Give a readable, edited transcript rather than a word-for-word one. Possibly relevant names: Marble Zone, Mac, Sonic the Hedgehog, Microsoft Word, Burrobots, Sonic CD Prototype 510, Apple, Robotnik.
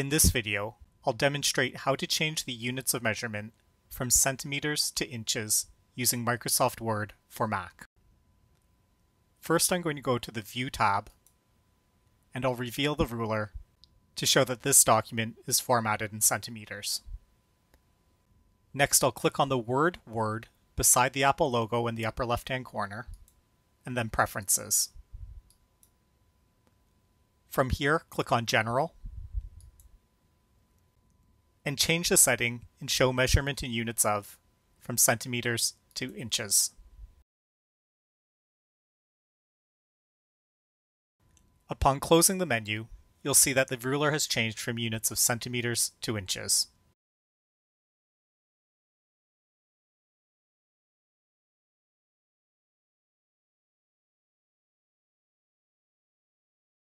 In this video, I'll demonstrate how to change the units of measurement from centimeters to inches using Microsoft Word for Mac. First, I'm going to go to the View tab, and I'll reveal the ruler to show that this document is formatted in centimeters. Next, I'll click on the word Word beside the Apple logo in the upper left-hand corner, and then Preferences. From here, click on General, and change the setting and show measurement in units of from centimeters to inches. Upon closing the menu, you'll see that the ruler has changed from units of centimeters to inches.